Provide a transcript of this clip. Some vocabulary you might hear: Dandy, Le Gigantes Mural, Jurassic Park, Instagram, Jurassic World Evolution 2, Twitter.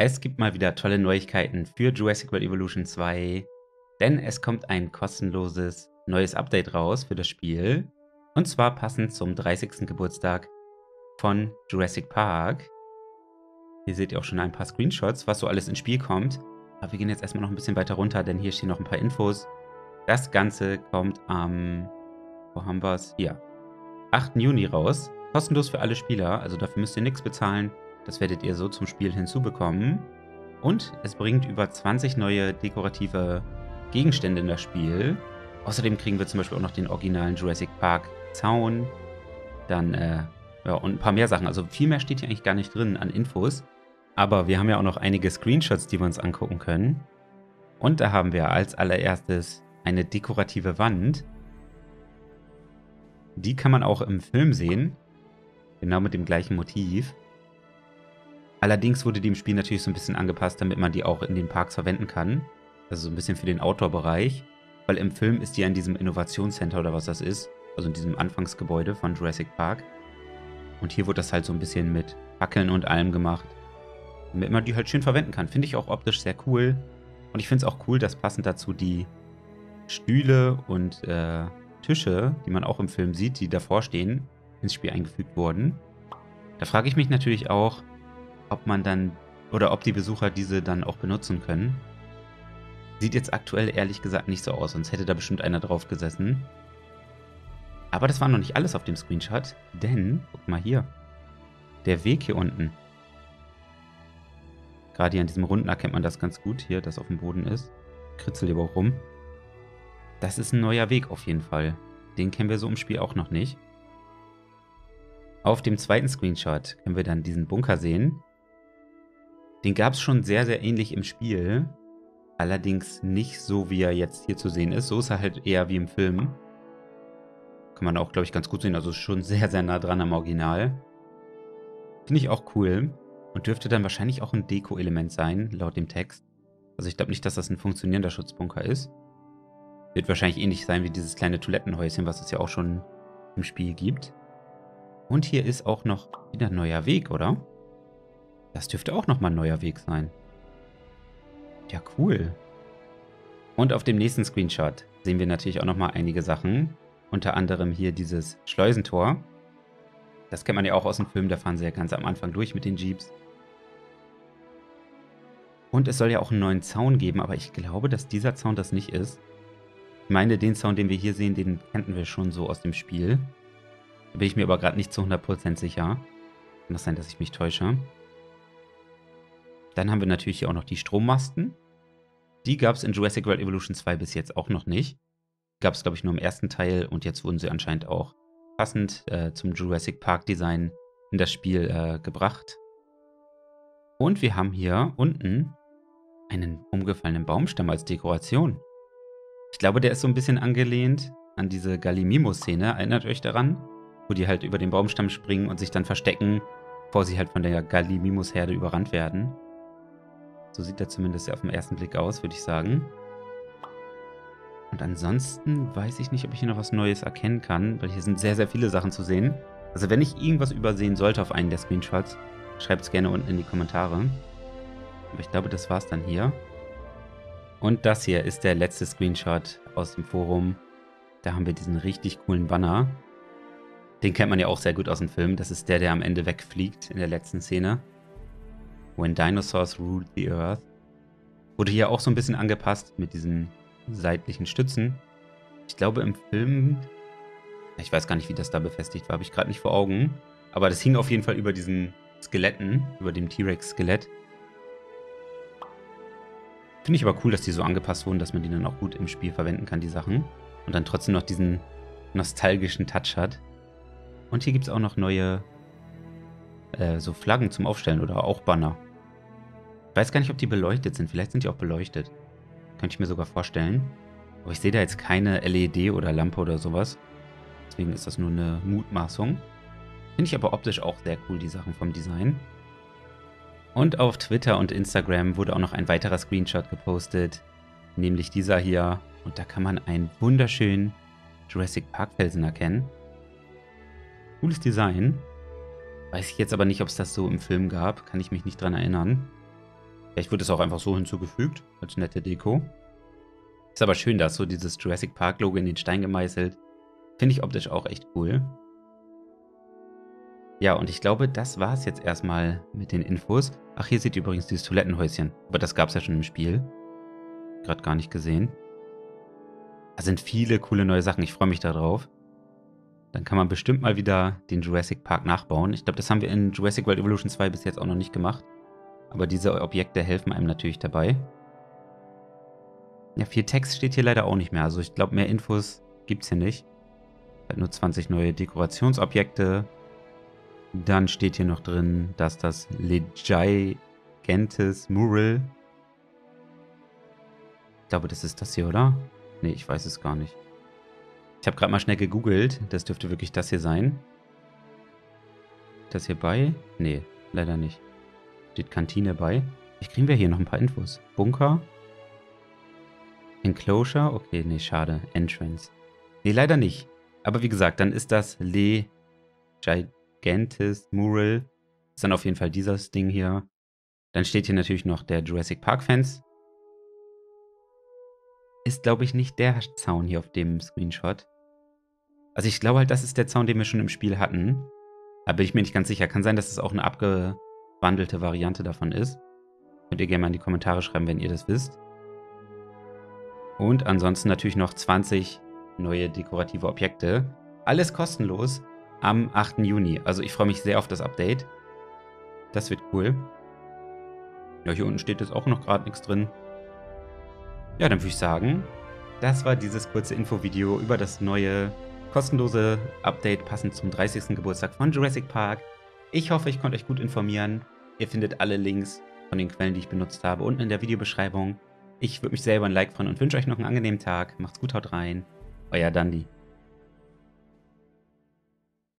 Es gibt mal wieder tolle Neuigkeiten für Jurassic World Evolution 2, denn es kommt ein kostenloses neues Update raus für das Spiel. Und zwar passend zum 30. Geburtstag von Jurassic Park. Hier seht ihr auch schon ein paar Screenshots, was so alles ins Spiel kommt. Aber wir gehen jetzt erstmal noch ein bisschen weiter runter, denn hier stehen noch ein paar Infos. Das Ganze kommt am, wo haben wir es? Hier, 8. Juni raus. Kostenlos für alle Spieler, also dafür müsst ihr nichts bezahlen. Das werdet ihr so zum Spiel hinzubekommen. Und es bringt über 20 neue dekorative Gegenstände in das Spiel. Außerdem kriegen wir zum Beispiel auch noch den originalen Jurassic Park Zaun. Dann, ja, und ein paar mehr Sachen. Also viel mehr steht hier eigentlich gar nicht drin an Infos. Aber wir haben ja auch noch einige Screenshots, die wir uns angucken können. Und da haben wir als allererstes eine dekorative Wand. Die kann man auch im Film sehen. Genau mit dem gleichen Motiv. Allerdings wurde die im Spiel natürlich so ein bisschen angepasst, damit man die auch in den Parks verwenden kann. Also so ein bisschen für den Outdoor-Bereich. Weil im Film ist die ja in diesem Innovationscenter oder was das ist. Also in diesem Anfangsgebäude von Jurassic Park. Und hier wurde das halt so ein bisschen mit Fackeln und allem gemacht. Damit man die halt schön verwenden kann. Finde ich auch optisch sehr cool. Und ich finde es auch cool, dass passend dazu die Stühle und Tische, die man auch im Film sieht, die davor stehen, ins Spiel eingefügt wurden. Da frage ich mich natürlich auch, ob man dann, oder ob die Besucher diese dann auch benutzen können. Sieht jetzt aktuell ehrlich gesagt nicht so aus, sonst hätte da bestimmt einer drauf gesessen. Aber das war noch nicht alles auf dem Screenshot, denn, guck mal hier, der Weg hier unten. Gerade hier an diesem Runden erkennt man das ganz gut, hier, das auf dem Boden ist. Kritzelt aber auch rum. Das ist ein neuer Weg auf jeden Fall. Den kennen wir so im Spiel auch noch nicht. Auf dem zweiten Screenshot können wir dann diesen Bunker sehen. Den gab es schon sehr, sehr ähnlich im Spiel. Allerdings nicht so, wie er jetzt hier zu sehen ist. So ist er halt eher wie im Film. Kann man auch, glaube ich, ganz gut sehen. Also schon sehr, sehr nah dran am Original. Finde ich auch cool. Und dürfte dann wahrscheinlich auch ein Deko-Element sein, laut dem Text. Also ich glaube nicht, dass das ein funktionierender Schutzbunker ist. Wird wahrscheinlich ähnlich sein wie dieses kleine Toilettenhäuschen, was es ja auch schon im Spiel gibt. Und hier ist auch noch wieder ein neuer Weg, oder? Das dürfte auch nochmal ein neuer Weg sein. Ja, cool. Und auf dem nächsten Screenshot sehen wir natürlich auch nochmal einige Sachen. Unter anderem hier dieses Schleusentor. Das kennt man ja auch aus dem Film, da fahren sie ja ganz am Anfang durch mit den Jeeps. Und es soll ja auch einen neuen Zaun geben, aber ich glaube, dass dieser Zaun das nicht ist. Ich meine, den Zaun, den wir hier sehen, den kannten wir schon so aus dem Spiel. Da bin ich mir aber gerade nicht zu 100% sicher. Kann das sein, dass ich mich täusche? Dann haben wir natürlich hier auch noch die Strommasten. Die gab es in Jurassic World Evolution 2 bis jetzt auch noch nicht. Gab es, glaube ich, nur im ersten Teil und jetzt wurden sie anscheinend auch passend zum Jurassic Park Design in das Spiel gebracht. Und wir haben hier unten einen umgefallenen Baumstamm als Dekoration. Ich glaube, der ist so ein bisschen angelehnt an diese Gallimimo-Szene. Erinnert euch daran? Wo die halt über den Baumstamm springen und sich dann verstecken, bevor sie halt von der Gallimimus-Herde überrannt werden. So sieht er zumindest auf den ersten Blick aus, würde ich sagen. Und ansonsten weiß ich nicht, ob ich hier noch was Neues erkennen kann, weil hier sind sehr, sehr viele Sachen zu sehen. Also wenn ich irgendwas übersehen sollte auf einen der Screenshots, schreibt es gerne unten in die Kommentare. Aber ich glaube, das war's dann hier. Und das hier ist der letzte Screenshot aus dem Forum. Da haben wir diesen richtig coolen Banner. Den kennt man ja auch sehr gut aus dem Film. Das ist der, der am Ende wegfliegt in der letzten Szene. When Dinosaurs Ruled the Earth. Wurde hier auch so ein bisschen angepasst mit diesen seitlichen Stützen. Ich glaube im Film... Ich weiß gar nicht, wie das da befestigt war. Habe ich gerade nicht vor Augen. Aber das hing auf jeden Fall über diesen Skeletten. Über dem T-Rex-Skelett. Finde ich aber cool, dass die so angepasst wurden, dass man die dann auch gut im Spiel verwenden kann, die Sachen. Und dann trotzdem noch diesen nostalgischen Touch hat. Und hier gibt es auch noch neue so Flaggen zum Aufstellen oder auch Banner. Ich weiß gar nicht, ob die beleuchtet sind. Vielleicht sind die auch beleuchtet. Könnte ich mir sogar vorstellen. Aber ich sehe da jetzt keine LED oder Lampe oder sowas. Deswegen ist das nur eine Mutmaßung. Finde ich aber optisch auch sehr cool, die Sachen vom Design. Und auf Twitter und Instagram wurde auch noch ein weiterer Screenshot gepostet. Nämlich dieser hier. Und da kann man einen wunderschönen Jurassic Park Felsen erkennen. Cooles Design. Weiß ich jetzt aber nicht, ob es das so im Film gab. Kann ich mich nicht dran erinnern. Vielleicht wird es auch einfach so hinzugefügt, als nette Deko. Ist aber schön, dass so dieses Jurassic Park Logo in den Stein gemeißelt. Finde ich optisch auch echt cool. Ja, und ich glaube, das war es jetzt erstmal mit den Infos. Ach, hier seht ihr übrigens dieses Toilettenhäuschen. Aber das gab es ja schon im Spiel. Gerade gar nicht gesehen. Da sind viele coole neue Sachen. Ich freue mich darauf. Dann kann man bestimmt mal wieder den Jurassic Park nachbauen. Ich glaube, das haben wir in Jurassic World Evolution 2 bis jetzt auch noch nicht gemacht. Aber diese Objekte helfen einem natürlich dabei. Ja, viel Text steht hier leider auch nicht mehr. Also ich glaube, mehr Infos gibt es hier nicht. Halt nur 20 neue Dekorationsobjekte. Dann steht hier noch drin, dass das Le Gigantes Mural. Ich glaube, das ist das hier, oder? Nee, ich weiß es gar nicht. Ich habe gerade mal schnell gegoogelt. Das dürfte wirklich das hier sein. Das hier bei? Nee, leider nicht. Steht Kantine bei. Vielleicht kriegen wir hier noch ein paar Infos. Bunker. Enclosure. Okay, nee, schade. Entrance. Nee, leider nicht. Aber wie gesagt, dann ist das Le Gigantes Mural. Ist dann auf jeden Fall dieses Ding hier. Dann steht hier natürlich noch der Jurassic Park Fans. Ist, glaube ich, nicht der Zaun hier auf dem Screenshot. Also ich glaube halt, das ist der Zaun, den wir schon im Spiel hatten. Aber bin ich mir nicht ganz sicher. Kann sein, dass es auch eine abgewandelte Variante davon ist. Könnt ihr gerne mal in die Kommentare schreiben, wenn ihr das wisst. Und ansonsten natürlich noch 20 neue dekorative Objekte. Alles kostenlos am 8. Juni. Also ich freue mich sehr auf das Update. Das wird cool. Ja, hier unten steht jetzt auch noch gerade nichts drin. Ja, dann würde ich sagen, das war dieses kurze Infovideo über das neue kostenlose Update passend zum 30. Geburtstag von Jurassic Park. Ich hoffe, ich konnte euch gut informieren. Ihr findet alle Links von den Quellen, die ich benutzt habe, unten in der Videobeschreibung. Ich würde mich selber ein Like freuen und wünsche euch noch einen angenehmen Tag. Macht's gut, haut rein. Euer Dandi.